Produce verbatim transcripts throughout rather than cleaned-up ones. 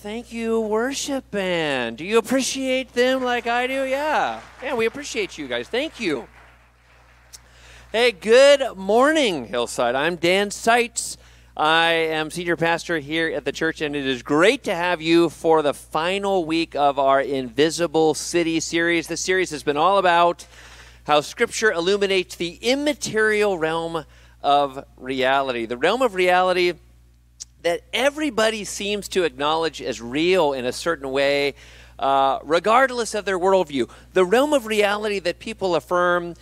Thank you, worship band. Do you appreciate them like I do? Yeah. Yeah, we appreciate you guys. Thank you. Hey, good morning, Hillside. I'm Dan Seitz. I am senior pastor here at the church, and it is great to have you for the final week of our Invisible City series. This series has been all about how Scripture illuminates the immaterial realm of reality, the realm of reality that everybody seems to acknowledge as real in a certain way, uh, regardless of their worldview. The realm of reality that people affirm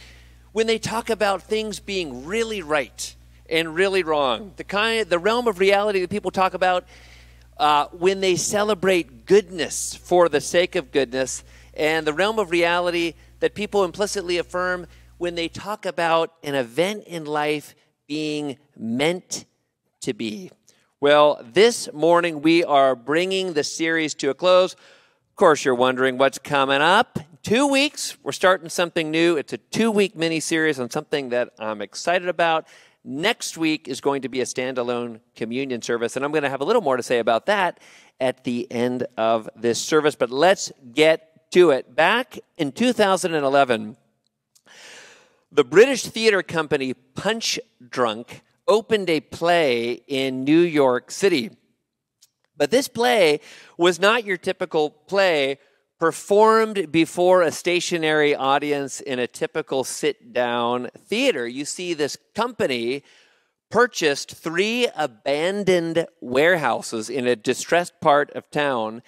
when they talk about things being really right and really wrong. The kind, the realm of reality that people talk about uh, when they celebrate goodness for the sake of goodness, and the realm of reality that people implicitly affirm when they talk about an event in life being meant to be. Well, this morning we are bringing the series to a close. Of course, you're wondering what's coming up. Two weeks, we're starting something new. It's a two-week mini-series on something that I'm excited about. Next week is going to be a standalone communion service, and I'm going to have a little more to say about that at the end of this service. But let's get to it. Back in two thousand eleven, the British theater company Punch Drunk opened a play in New York City. But this play was not your typical play performed before a stationary audience in a typical sit-down theater. You see, this company purchased three abandoned warehouses in a distressed part of town,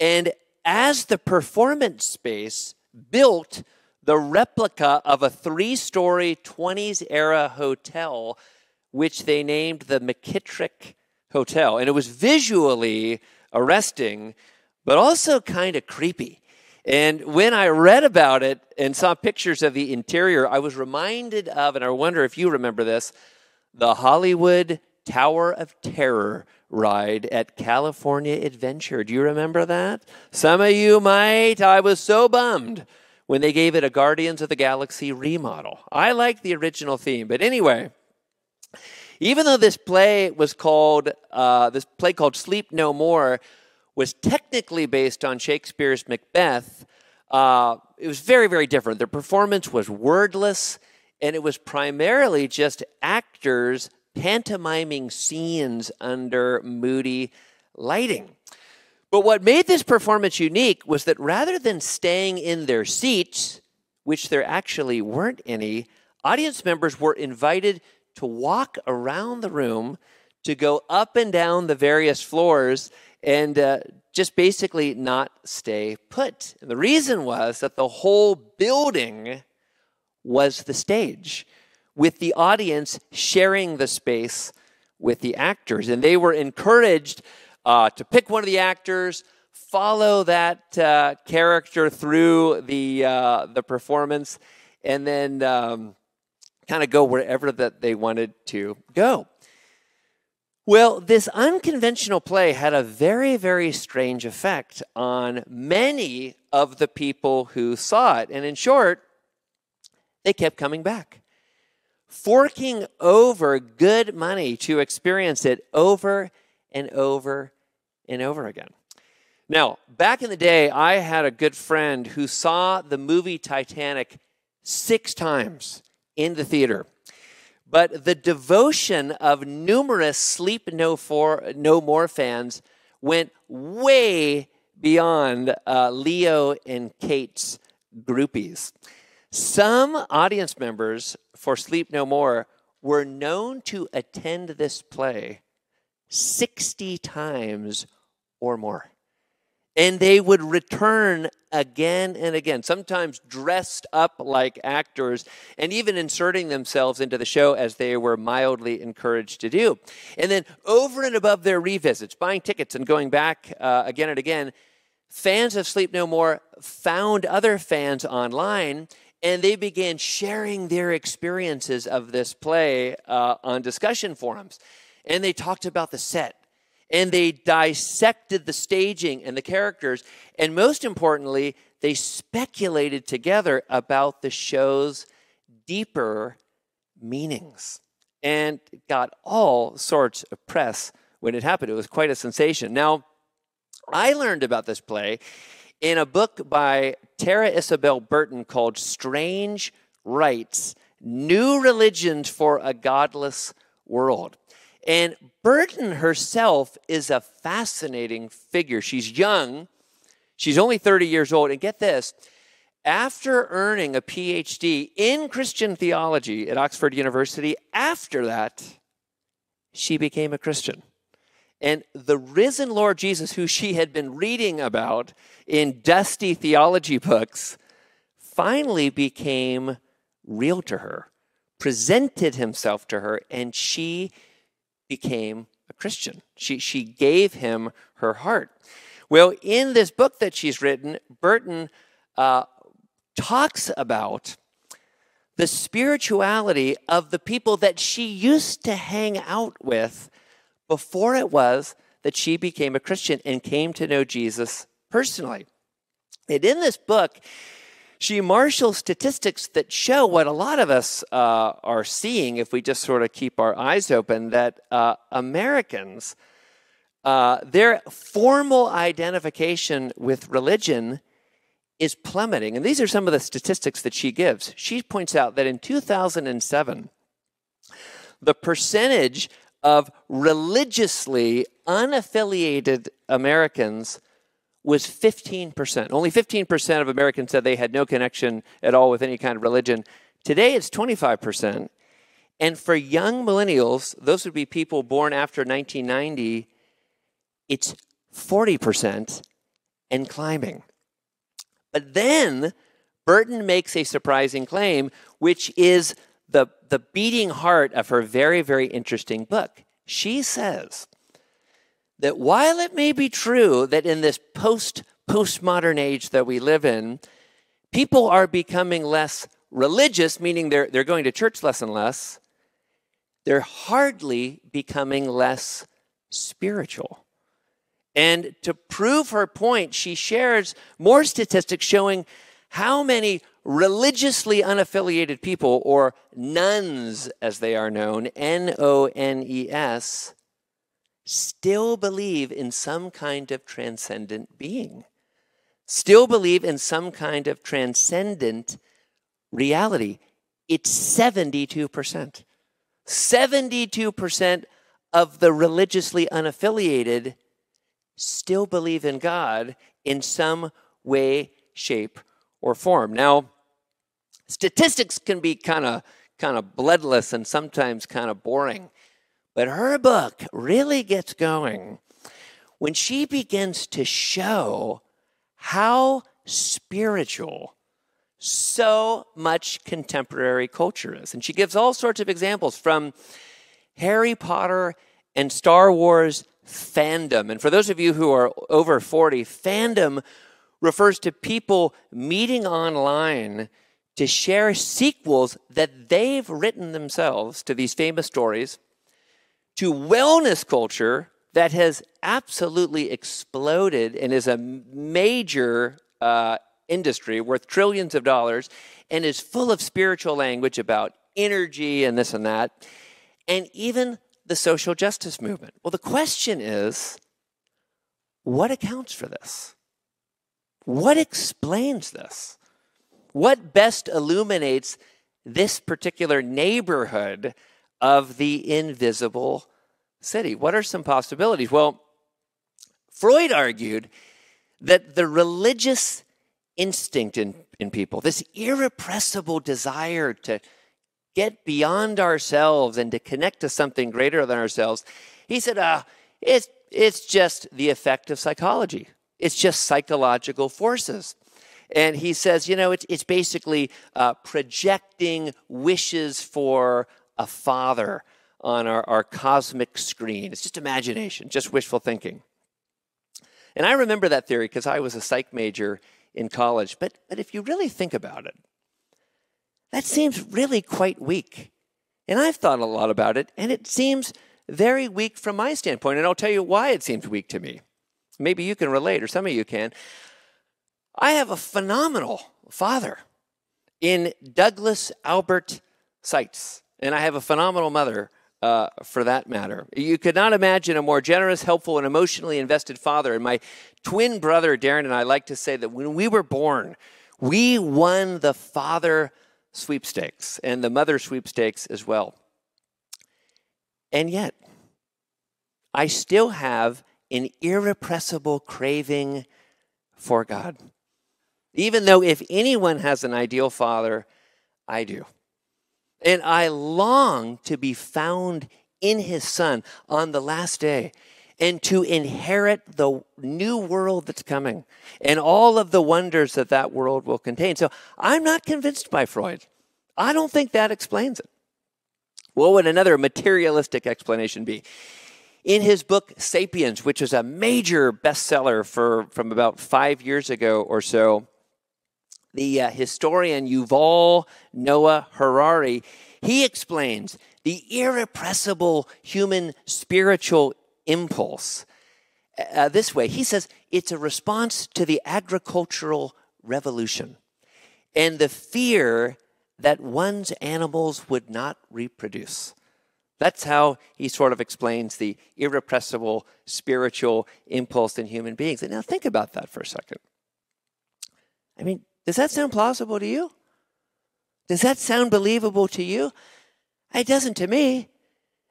and as the performance space, built the replica of a three-story twenties-era hotel, which they named the McKittrick Hotel. And it was visually arresting, but also kind of creepy. And when I read about it and saw pictures of the interior, I was reminded of, and I wonder if you remember this, the Hollywood Tower of Terror ride at California Adventure. Do you remember that? Some of you might. I was so bummed when they gave it a Guardians of the Galaxy remodel. I like the original theme, but anyway, even though this play was called, uh, this play called Sleep No More was technically based on Shakespeare's Macbeth, uh, it was very, very different. The performance was wordless, and it was primarily just actors pantomiming scenes under moody lighting. But what made this performance unique was that rather than staying in their seats, which there actually weren't any, audience members were invited to walk around the room, to go up and down the various floors, and uh, just basically not stay put. And the reason was that the whole building was the stage, with the audience sharing the space with the actors. And they were encouraged uh, to pick one of the actors, follow that uh, character through the, uh, the performance, and then Um, kind of go wherever that they wanted to go. Well, this unconventional play had a very, very strange effect on many of the people who saw it. And in short, they kept coming back, forking over good money to experience it over and over and over again. Now, back in the day, I had a good friend who saw the movie Titanic six times in the theater. But the devotion of numerous Sleep No, for, no More fans went way beyond uh, Leo and Kate's groupies. Some audience members for Sleep No More were known to attend this play sixty times or more. And they would return again and again, sometimes dressed up like actors and even inserting themselves into the show as they were mildly encouraged to do. And then over and above their revisits, buying tickets and going back uh, again and again, fans of Sleep No More found other fans online, and they began sharing their experiences of this play uh, on discussion forums. And they talked about the set, and they dissected the staging and the characters, and most importantly, they speculated together about the show's deeper meanings. And it got all sorts of press when it happened. It was quite a sensation. Now, I learned about this play in a book by Tara Isabel Burton called Strange Rites: New Religions for a Godless World. And Burton herself is a fascinating figure. She's young. She's only thirty years old. And get this, after earning a PhD in Christian theology at Oxford University, after that, she became a Christian. And the risen Lord Jesus, who she had been reading about in dusty theology books, finally became real to her, presented himself to her, and she became a Christian. She, she gave him her heart. Well, in this book that she's written, Burton uh, talks about the spirituality of the people that she used to hang out with before it was that she became a Christian and came to know Jesus personally. And in this book, she marshals statistics that show what a lot of us uh, are seeing if we just sort of keep our eyes open, that uh, Americans, uh, their formal identification with religion is plummeting. And these are some of the statistics that she gives. She points out that in two thousand seven, the percentage of religiously unaffiliated Americans was fifteen percent. Only fifteen percent of Americans said they had no connection at all with any kind of religion. Today, it's twenty-five percent. And for young millennials, those would be people born after nineteen ninety, it's forty percent and climbing. But then Burton makes a surprising claim, which is the, the beating heart of her very, very interesting book. She says that while it may be true that in this post, postmodern age that we live in, people are becoming less religious, meaning they're, they're going to church less and less, they're hardly becoming less spiritual. And to prove her point, she shares more statistics showing how many religiously unaffiliated people, or nuns as they are known, N O N E S, still believe in some kind of transcendent being, still believe in some kind of transcendent reality. It's seventy-two percent. seventy-two percent of the religiously unaffiliated still believe in God in some way, shape, or form. Now, statistics can be kind of kind of bloodless and sometimes kind of boring, but her book really gets going when she begins to show how spiritual so much contemporary culture is. And she gives all sorts of examples from Harry Potter and Star Wars fandom. And for those of you who are over forty, fandom refers to people meeting online to share sequels that they've written themselves to these famous stories, to wellness culture that has absolutely exploded and is a major uh, industry worth trillions of dollars and is full of spiritual language about energy and this and that, and even the social justice movement. Well, the question is, what accounts for this? What explains this? What best illuminates this particular neighborhood of the invisible city? What are some possibilities? Well, Freud argued that the religious instinct in, in people, this irrepressible desire to get beyond ourselves and to connect to something greater than ourselves, he said, uh, it's, it's just the effect of psychology. It's just psychological forces. And he says, you know, it's, it's basically uh, projecting wishes for a father on our, our cosmic screen. It's just imagination, just wishful thinking. And I remember that theory because I was a psych major in college. But, but if you really think about it, that seems really quite weak. And I've thought a lot about it, and it seems very weak from my standpoint. And I'll tell you why it seems weak to me. Maybe you can relate, or some of you can. I have a phenomenal father in Douglas Albert Seitz, and I have a phenomenal mother uh, for that matter. You could not imagine a more generous, helpful, and emotionally invested father. In my twin brother Darren and I like to say that when we were born, we won the father sweepstakes and the mother sweepstakes as well. And yet, I still have an irrepressible craving for God. Even though if anyone has an ideal father, I do. And I long to be found in his son on the last day and to inherit the new world that's coming and all of the wonders that that world will contain. So I'm not convinced by Freud. I don't think that explains it. What would another materialistic explanation be? In his book, Sapiens, which is a major bestseller for, from about five years ago or so, the uh, historian Yuval Noah Harari, he explains the irrepressible human spiritual impulse uh, this way. He says it's a response to the agricultural revolution and the fear that one's animals would not reproduce. That's how he sort of explains the irrepressible spiritual impulse in human beings. And now think about that for a second. I mean, does that sound plausible to you? Does that sound believable to you? It doesn't to me.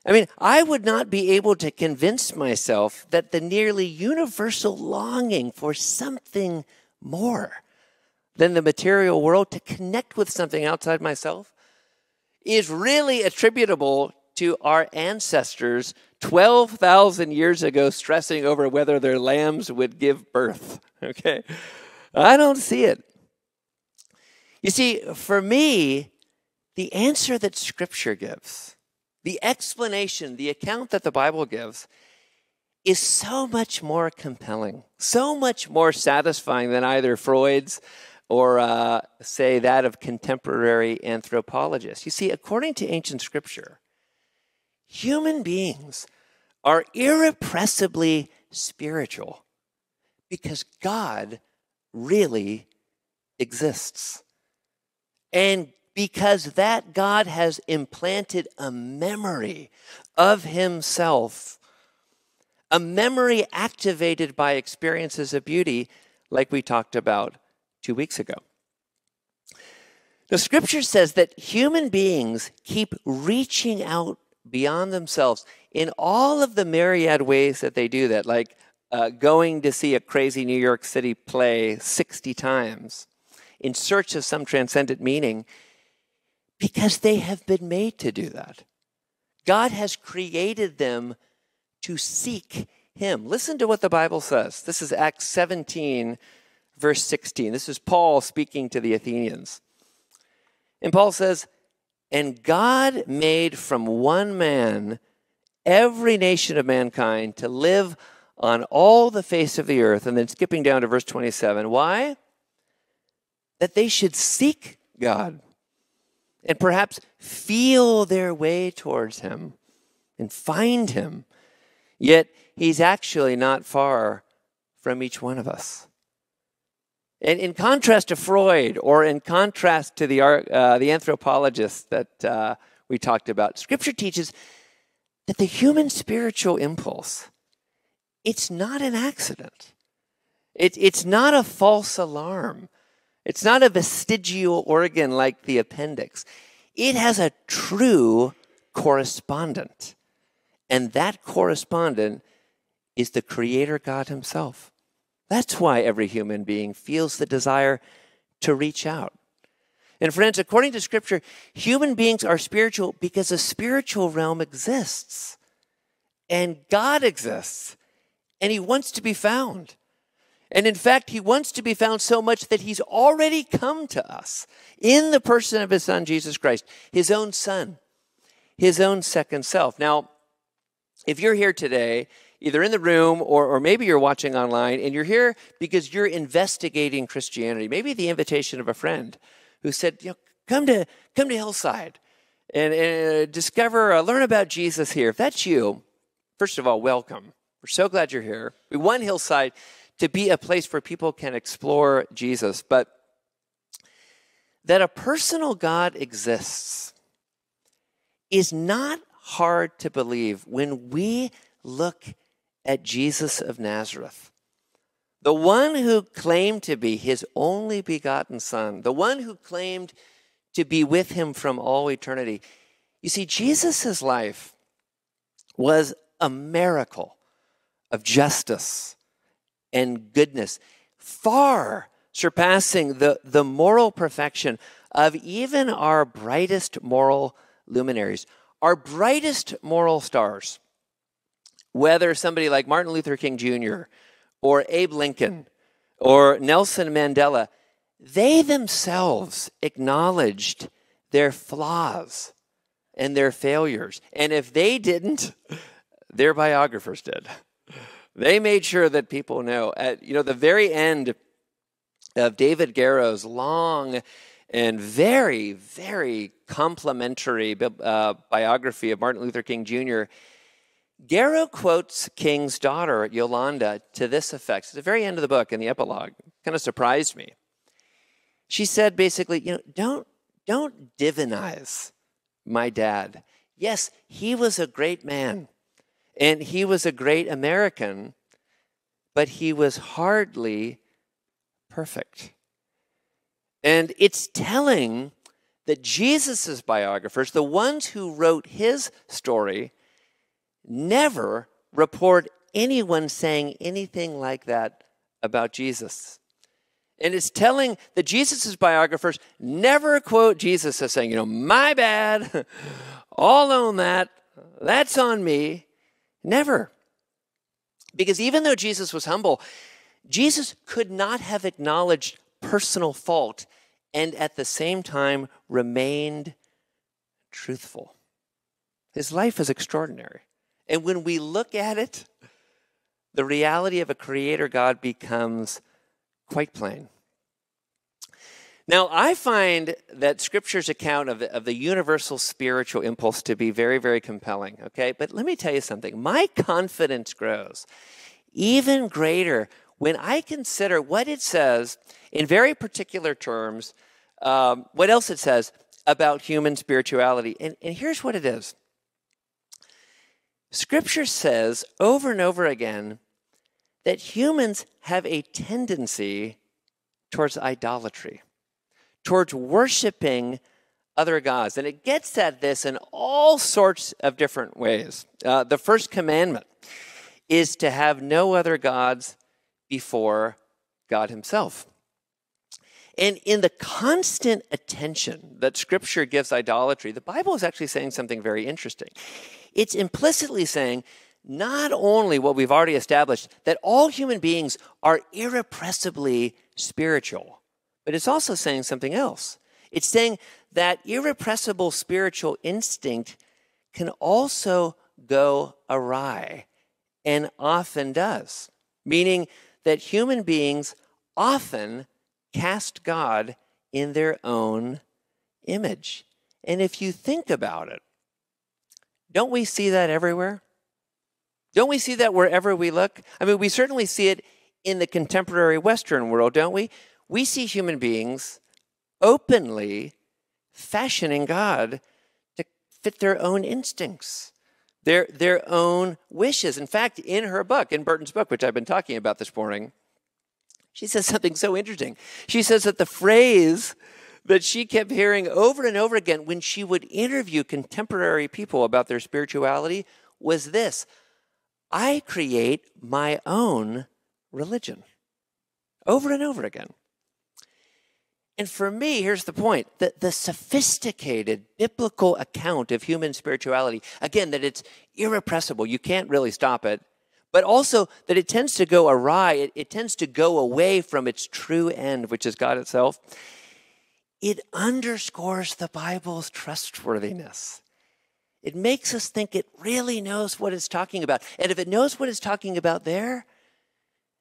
I mean, I would not be able to convince myself that the nearly universal longing for something more than the material world, to connect with something outside myself, is really attributable to our ancestors twelve thousand years ago stressing over whether their lambs would give birth, okay? I don't see it. You see, for me, the answer that Scripture gives, the explanation, the account that the Bible gives, is so much more compelling, so much more satisfying than either Freud's or, uh, say, that of contemporary anthropologists. You see, according to ancient Scripture, human beings are irrepressibly spiritual because God really exists. And because that God has implanted a memory of himself, a memory activated by experiences of beauty like we talked about two weeks ago. The Scripture says that human beings keep reaching out beyond themselves in all of the myriad ways that they do that, like uh, going to see a crazy New York City play sixty times in search of some transcendent meaning, because they have been made to do that. God has created them to seek him. Listen to what the Bible says. This is Acts seventeen, verse sixteen. This is Paul speaking to the Athenians. And Paul says, "And God made from one man every nation of mankind to live on all the face of the earth." And then skipping down to verse twenty-seven. Why? That they should seek God and perhaps feel their way towards him and find him. Yet he's actually not far from each one of us. And in contrast to Freud, or in contrast to the, uh, the anthropologists that uh, we talked about, Scripture teaches that the human spiritual impulse, it's not an accident. It, it's not a false alarm. It's not a vestigial organ like the appendix. It has a true correspondent. And that correspondent is the Creator God himself. That's why every human being feels the desire to reach out. And friends, according to Scripture, human beings are spiritual because a spiritual realm exists. And God exists. And he wants to be found. And in fact, he wants to be found so much that he's already come to us in the person of his son, Jesus Christ, his own son, his own second self. Now, if you're here today, either in the room or, or maybe you're watching online, and you're here because you're investigating Christianity, maybe the invitation of a friend who said, you know, come to, come to Hillside and, and discover, uh, learn about Jesus here. If that's you, first of all, welcome. We're so glad you're here. We want Hillside to be a place where people can explore Jesus, but that a personal God exists is not hard to believe when we look at Jesus of Nazareth, The one who claimed to be his only begotten son, the one who claimed to be with him from all eternity. You see, Jesus's life was a miracle of justice and goodness, far surpassing the, the moral perfection of even our brightest moral luminaries, our brightest moral stars, whether somebody like Martin Luther King Junior or Abe Lincoln or Nelson Mandela, they themselves acknowledged their flaws and their failures. And if they didn't, their biographers did. They made sure that people know. At you know, the very end of David Garrow's long and very, very complimentary uh, biography of Martin Luther King Junior, Garrow quotes King's daughter, Yolanda, to this effect. It's the very end of the book in the epilogue. Kind of surprised me. She said basically, you know, don't, don't divinize my dad. Yes, he was a great man. And he was a great American, but he was hardly perfect. And it's telling that Jesus's biographers, the ones who wrote his story, never report anyone saying anything like that about Jesus. And it's telling that Jesus's biographers never quote Jesus as saying, you know, my bad, I'll own that, that's on me. Never. Because even though Jesus was humble, Jesus could not have acknowledged personal fault and at the same time remained truthful. His life is extraordinary. And when we look at it, the reality of a creator God becomes quite plain. Now, I find that Scripture's account of, of the universal spiritual impulse to be very, very compelling, okay? But let me tell you something. My confidence grows even greater when I consider what it says in very particular terms, um, what else it says about human spirituality. And, and here's what it is. Scripture says over and over again that humans have a tendency towards idolatry, towards worshiping other gods. And it gets at this in all sorts of different ways. Uh, the first commandment is to have no other gods before God himself. And in the constant attention that Scripture gives idolatry, the Bible is actually saying something very interesting. It's implicitly saying not only what we've already established, that all human beings are irrepressibly spiritual, but it's also saying something else. It's saying that irrepressible spiritual instinct can also go awry, and often does, meaning that human beings often cast God in their own image. And if you think about it, don't we see that everywhere? Don't we see that wherever we look? I mean, we certainly see it in the contemporary Western world, don't we? We see human beings openly fashioning God to fit their own instincts, their, their own wishes. In fact, in her book, in Burton's book, which I've been talking about this morning, she says something so interesting. She says that the phrase that she kept hearing over and over again when she would interview contemporary people about their spirituality was this: I create my own religion. Over and over again. And for me, here's the point, that the sophisticated biblical account of human spirituality, again, that it's irrepressible, you can't really stop it, but also that it tends to go awry, it, it tends to go away from its true end, which is God itself. It underscores the Bible's trustworthiness. It makes us think it really knows what it's talking about. And if it knows what it's talking about there,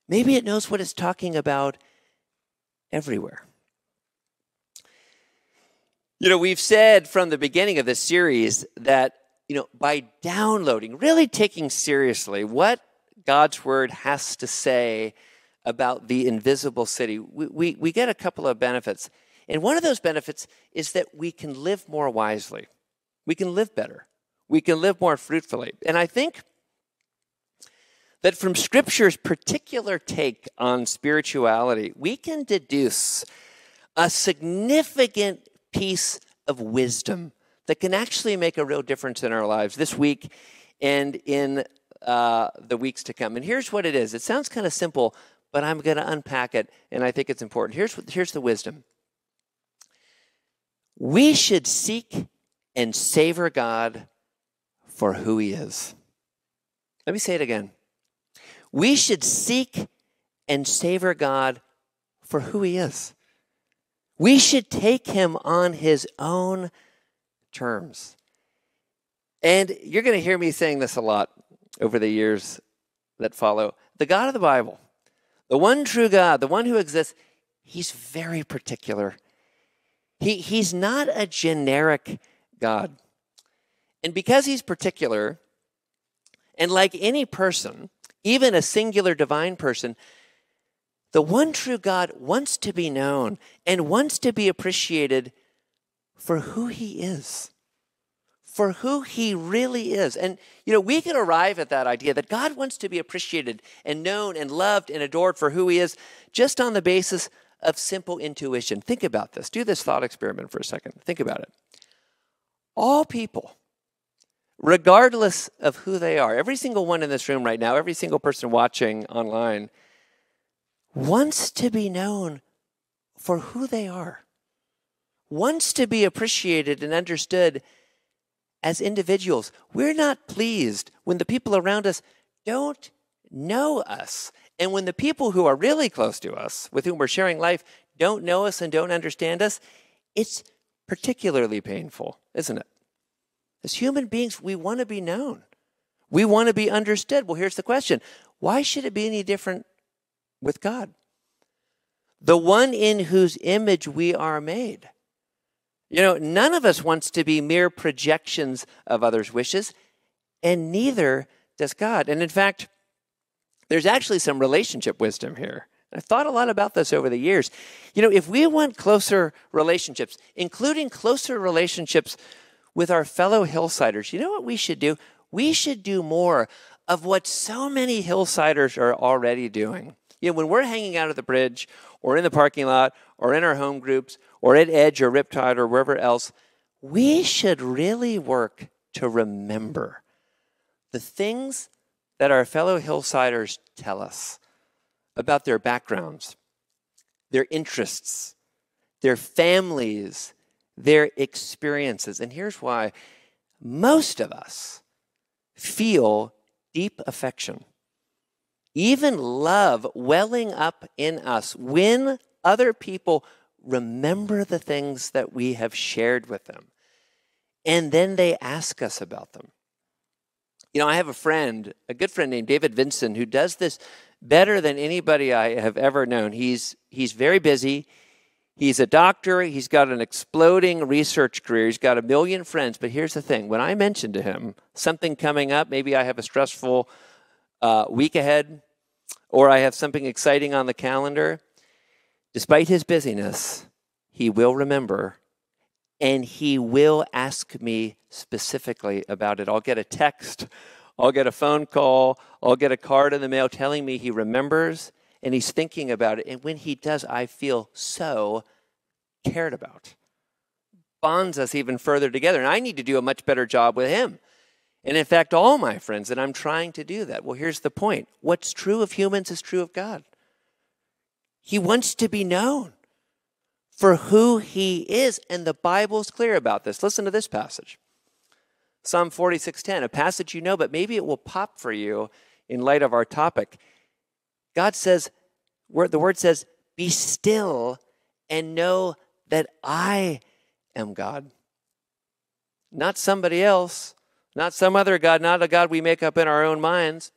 maybe it knows what it's talking about everywhere. You know, we've said from the beginning of this series that, you know, by downloading, really taking seriously what God's word has to say about the invisible city, we, we, we get a couple of benefits. And one of those benefits is that we can live more wisely. We can live better. We can live more fruitfully. And I think that from Scripture's particular take on spirituality, we can deduce a significant piece of wisdom that can actually make a real difference in our lives this week and in uh, the weeks to come. And here's what it is. It sounds kind of simple, but I'm going to unpack it, and I think it's important. Here's, here's the wisdom. We should seek and savor God for who he is. Let me say it again. We should seek and savor God for who he is. We should take him on his own terms. And you're going to hear me saying this a lot over the years that follow. The God of the Bible, the one true God, the one who exists, he's very particular. He, he's not a generic God. And because he's particular, and like any person, even a singular divine person, the one true God wants to be known and wants to be appreciated for who he is, for who he really is. And, you know, we can arrive at that idea that God wants to be appreciated and known and loved and adored for who he is just on the basis of simple intuition. Think about this. Do this thought experiment for a second. Think about it. All people, regardless of who they are, every single one in this room right now, every single person watching online, wants to be known for who they are, wants to be appreciated and understood as individuals. We're not pleased when the people around us don't know us. And when the people who are really close to us, with whom we're sharing life, don't know us and don't understand us, it's particularly painful, isn't it? As human beings, we want to be known. We want to be understood. Well, here's the question. Why should it be any different with God, the one in whose image we are made? You know, none of us wants to be mere projections of others' wishes, and neither does God. And in fact, there's actually some relationship wisdom here. I've thought a lot about this over the years. You know, if we want closer relationships, including closer relationships with our fellow hillsiders, you know what we should do? We should do more of what so many hillsiders are already doing. You know, when we're hanging out at the bridge or in the parking lot or in our home groups or at Edge or Riptide or wherever else, we should really work to remember the things that our fellow hillsiders tell us about their backgrounds, their interests, their families, their experiences. And here's why. Most of us feel deep affection, even love welling up in us when other people remember the things that we have shared with them, and then they ask us about them. You know, I have a friend, a good friend named David Vinson, who does this better than anybody I have ever known. He's, he's very busy. He's a doctor. He's got an exploding research career. He's got a million friends. But here's the thing. When I mentioned to him something coming up, maybe I have a stressful uh, week ahead, or I have something exciting on the calendar, despite his busyness, he will remember, and he will ask me specifically about it. I'll get a text, I'll get a phone call, I'll get a card in the mail telling me he remembers and he's thinking about it. And when he does, I feel so cared about. Bonds us even further together. And I need to do a much better job with him. And in fact, all my friends, and I'm trying to do that. Well, here's the point. What's true of humans is true of God. He wants to be known for who he is, and the Bible's clear about this. Listen to this passage. Psalm forty-six ten, a passage you know, but maybe it will pop for you in light of our topic. God says, the word says, "Be still and know that I am God." Not somebody else. Not some other God, not a God we make up in our own minds.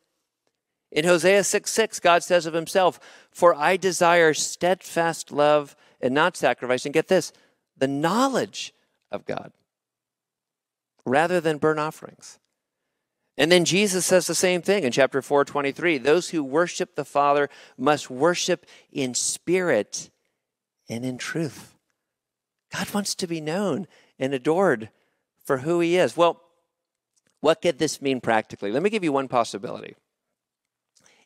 In Hosea six six, God says of himself, "For I desire steadfast love and not sacrifice." And get this, the knowledge of God rather than burnt offerings. And then Jesus says the same thing in chapter four twenty-three. Those who worship the Father must worship in spirit and in truth. God wants to be known and adored for who he is. Well, what could this mean practically? Let me give you one possibility.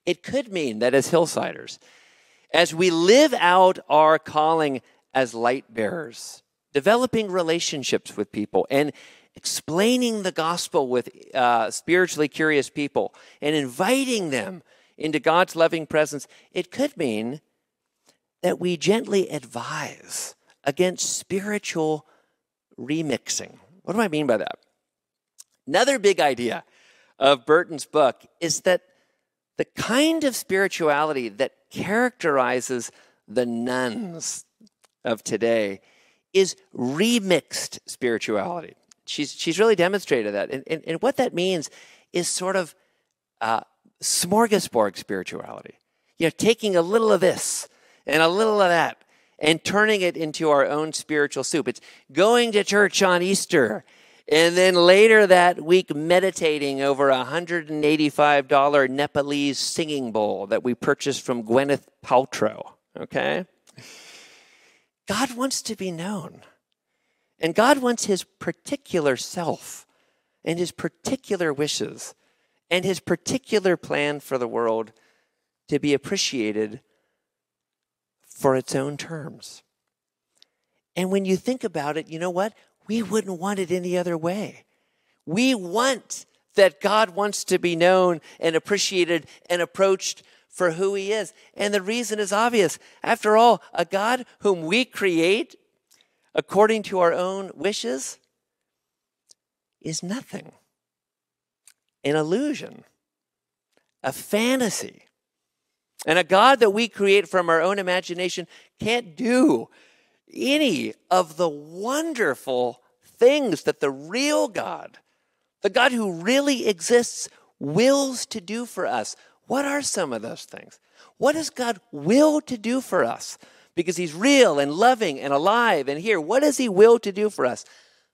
It could mean that as Hillsiders, as we live out our calling as light bearers, developing relationships with people and explaining the gospel with uh, spiritually curious people and inviting them into God's loving presence, it could mean that we gently advise against spiritual remixing. What do I mean by that? Another big idea of Burton's book is that the kind of spirituality that characterizes the nuns of today is remixed spirituality. She's, she's really demonstrated that. And, and, and what that means is sort of uh, smorgasbord spirituality. You know, taking a little of this and a little of that and turning it into our own spiritual soup. It's going to church on Easter and then later that week meditating over a one hundred eighty-five dollar Nepalese singing bowl that we purchased from Gwyneth Paltrow, okay? God wants to be known. And God wants his particular self and his particular wishes and his particular plan for the world to be appreciated for its own terms. And when you think about it, you know what? We wouldn't want it any other way. We want that God wants to be known and appreciated and approached for who he is. And the reason is obvious. After all, a God whom we create according to our own wishes is nothing, an illusion, a fantasy. And a God that we create from our own imagination can't do any of the wonderful things that the real God, the God who really exists, wills to do for us. What are some of those things? What does God will to do for us? Because he's real and loving and alive and here. What does he will to do for us?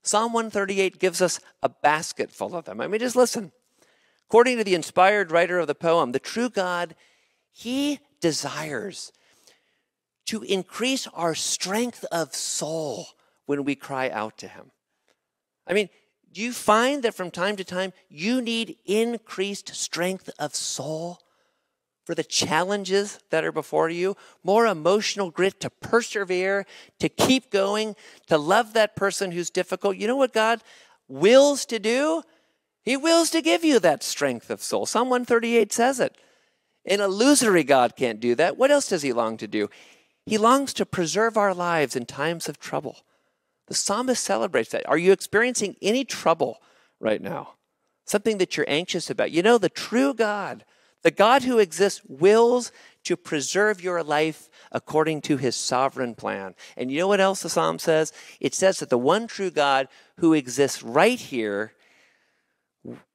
Psalm one thirty-eight gives us a basket full of them. I mean, just listen. According to the inspired writer of the poem, the true God, he desires to increase our strength of soul when we cry out to him. I mean, do you find that from time to time you need increased strength of soul for the challenges that are before you? More emotional grit to persevere, to keep going, to love that person who's difficult. You know what God wills to do? He wills to give you that strength of soul. Psalm one thirty-eight says it. An illusory God can't do that. What else does he long to do? He longs to preserve our lives in times of trouble. The psalmist celebrates that. Are you experiencing any trouble right now? Something that you're anxious about? You know, the true God, the God who exists, wills to preserve your life according to his sovereign plan. And you know what else the psalm says? It says that the one true God who exists right here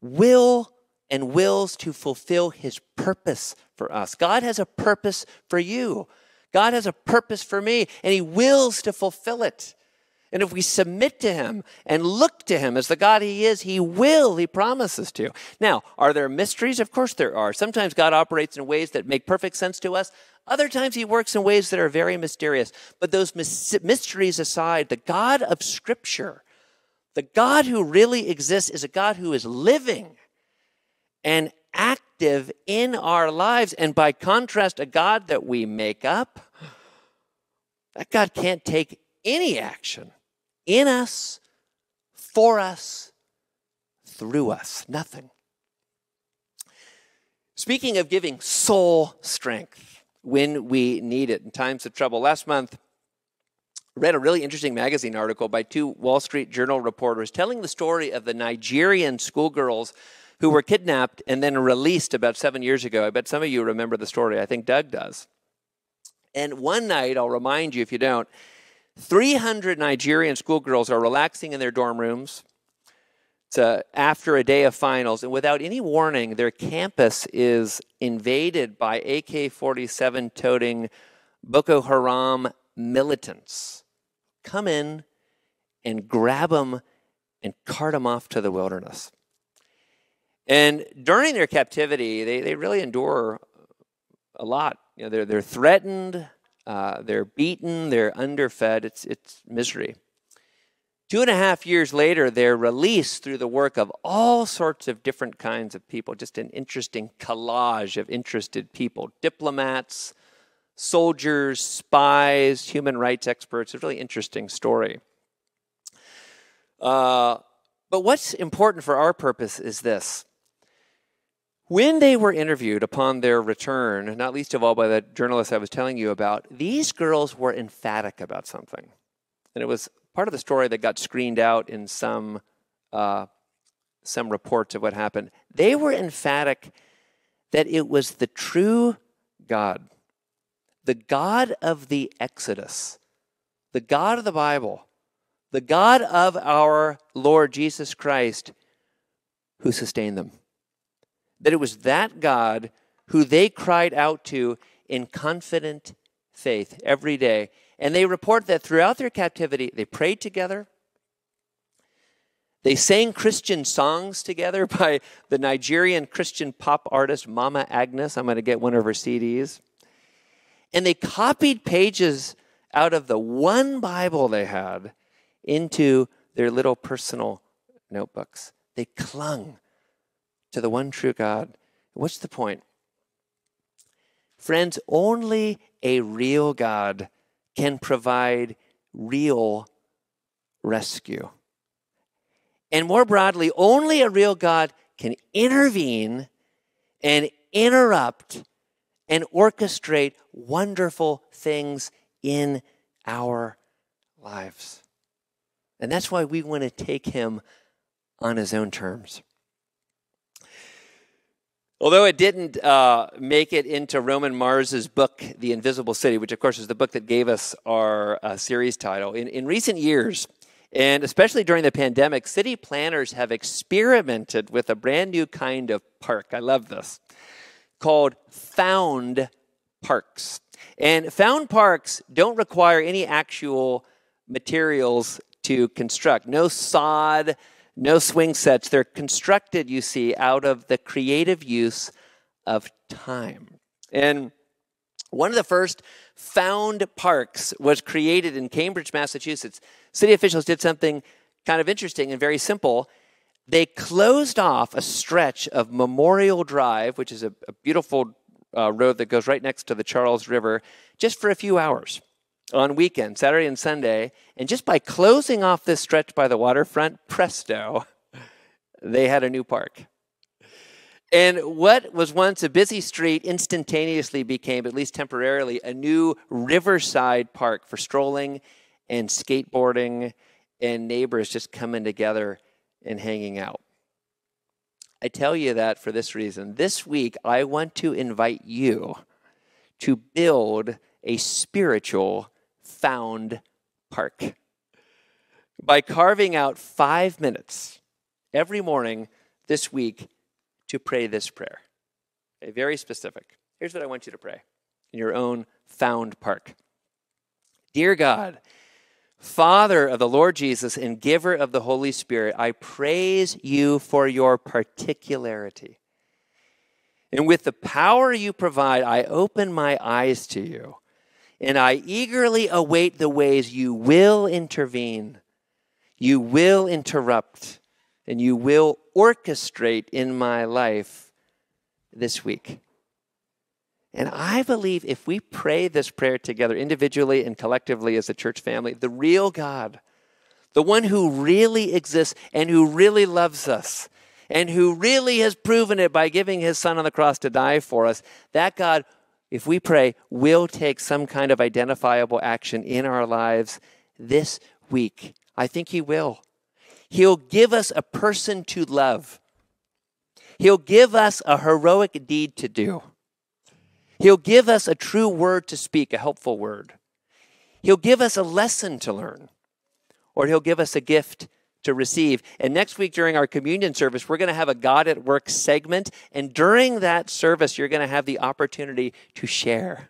will and wills to fulfill his purpose for us. God has a purpose for you. God has a purpose for me, and he wills to fulfill it. And if we submit to him and look to him as the God he is, he will, he promises to. Now, are there mysteries? Of course there are. Sometimes God operates in ways that make perfect sense to us. Other times he works in ways that are very mysterious. But those mysteries aside, the God of Scripture, the God who really exists, is a God who is living and active in our lives. And by contrast, a God that we make up, that God can't take any action in us, for us, through us. Nothing. Speaking of giving soul strength when we need it in times of trouble, last month I read a really interesting magazine article by two Wall Street Journal reporters telling the story of the Nigerian schoolgirls who were kidnapped and then released about seven years ago. I bet some of you remember the story. I think Doug does. And one night, I'll remind you if you don't, three hundred Nigerian schoolgirls are relaxing in their dorm rooms. It's a, after a day of finals, and without any warning, their campus is invaded by A K forty-seven toting Boko Haram militants. Come in and grab them and cart them off to the wilderness. And during their captivity, they, they really endure a lot. You know, they're, they're threatened, uh, they're beaten, they're underfed. It's, it's misery. Two and a half years later, they're released through the work of all sorts of different kinds of people, just an interesting collage of interested people, diplomats, soldiers, spies, human rights experts. It's a really interesting story. Uh, but what's important for our purpose is this. When they were interviewed upon their return, not least of all by the journalist I was telling you about, these girls were emphatic about something. And it was part of the story that got screened out in some, uh, some reports of what happened. They were emphatic that it was the true God, the God of the Exodus, the God of the Bible, the God of our Lord Jesus Christ who sustained them. That it was that God who they cried out to in confident faith every day. And they report that throughout their captivity, they prayed together. They sang Christian songs together by the Nigerian Christian pop artist Mama Agnes. I'm going to get one of her C Ds. And they copied pages out of the one Bible they had into their little personal notebooks. They clung to the one true God. What's the point? Friends, only a real God can provide real rescue. And more broadly, only a real God can intervene and interrupt and orchestrate wonderful things in our lives. And that's why we want to take him on his own terms. Although it didn't uh, make it into Roman Mars's book, The Invisible City, which, of course, is the book that gave us our uh, series title, in, in recent years, and especially during the pandemic, city planners have experimented with a brand new kind of park. I love this. Called found parks. And found parks don't require any actual materials to construct. No sod, no swing sets. They're constructed, you see, out of the creative use of time. And one of the first found parks was created in Cambridge, Massachusetts. City officials did something kind of interesting and very simple. They closed off a stretch of Memorial Drive, which is a, a beautiful uh, road that goes right next to the Charles River, just for a few hours on weekends, Saturday and Sunday. And just by closing off this stretch by the waterfront, presto, they had a new park. And what was once a busy street instantaneously became, at least temporarily, a new riverside park for strolling and skateboarding and neighbors just coming together and hanging out. I tell you that for this reason. This week, I want to invite you to build a spiritual found park by carving out five minutes every morning this week to pray this prayer. Okay, very specific. Here's what I want you to pray in your own found park. Dear God, Father of the Lord Jesus and giver of the Holy Spirit, I praise you for your particularity. And with the power you provide, I open my eyes to you. And I eagerly await the ways you will intervene, you will interrupt, and you will orchestrate in my life this week. And I believe if we pray this prayer together, individually and collectively as a church family, the real God, the one who really exists and who really loves us, and who really has proven it by giving his son on the cross to die for us, that God, if we pray, will take some kind of identifiable action in our lives this week. I think he will. He'll give us a person to love. He'll give us a heroic deed to do. He'll give us a true word to speak, a helpful word. He'll give us a lesson to learn, or he'll give us a gift to receive. And next week during our communion service, we're going to have a God at Work segment. And during that service, you're going to have the opportunity to share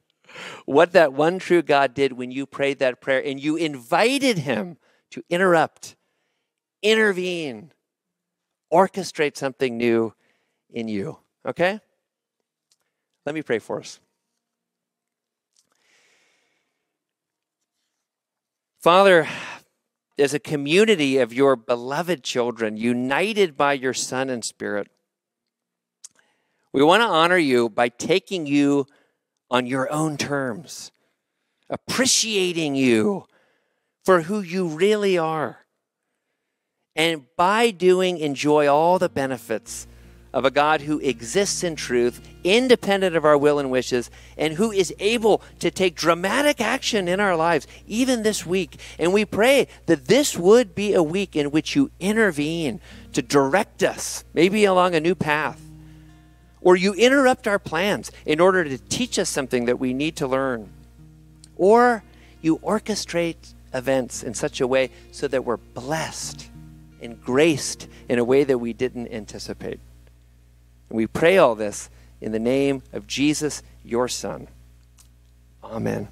what that one true God did when you prayed that prayer and you invited him to interrupt, intervene, orchestrate something new in you. Okay? Let me pray for us. Father, is a community of your beloved children, united by your Son and Spirit. We want to honor you by taking you on your own terms, appreciating you for who you really are, and by doing, enjoy all the benefits of a God who exists in truth, independent of our will and wishes, and who is able to take dramatic action in our lives, even this week. And we pray that this would be a week in which you intervene to direct us, maybe along a new path, or you interrupt our plans in order to teach us something that we need to learn, or you orchestrate events in such a way so that we're blessed and graced in a way that we didn't anticipate. We pray all this in the name of Jesus, your Son. Amen.